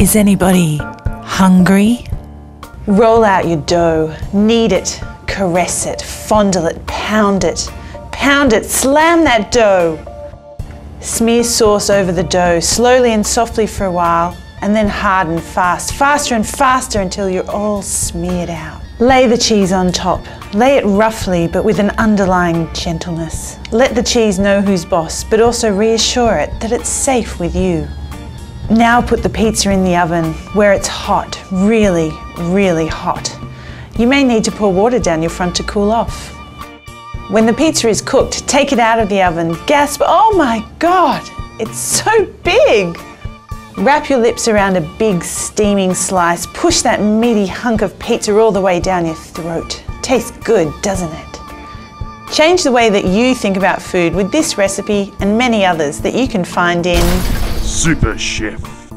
Is anybody hungry? Roll out your dough, knead it, caress it, fondle it, pound it, slam that dough. Smear sauce over the dough, slowly and softly for a while, and then harden fast, faster and faster until you're all smeared out. Lay the cheese on top. Lay it roughly, but with an underlying gentleness. Let the cheese know who's boss, but also reassure it that it's safe with you. Now put the pizza in the oven where it's hot, really, really hot. You may need to pour water down your front to cool off. When the pizza is cooked, take it out of the oven, gasp, oh my God, it's so big. Wrap your lips around a big steaming slice, push that meaty hunk of pizza all the way down your throat. Tastes good, doesn't it? Change the way that you think about food with this recipe and many others that you can find in SuperChef.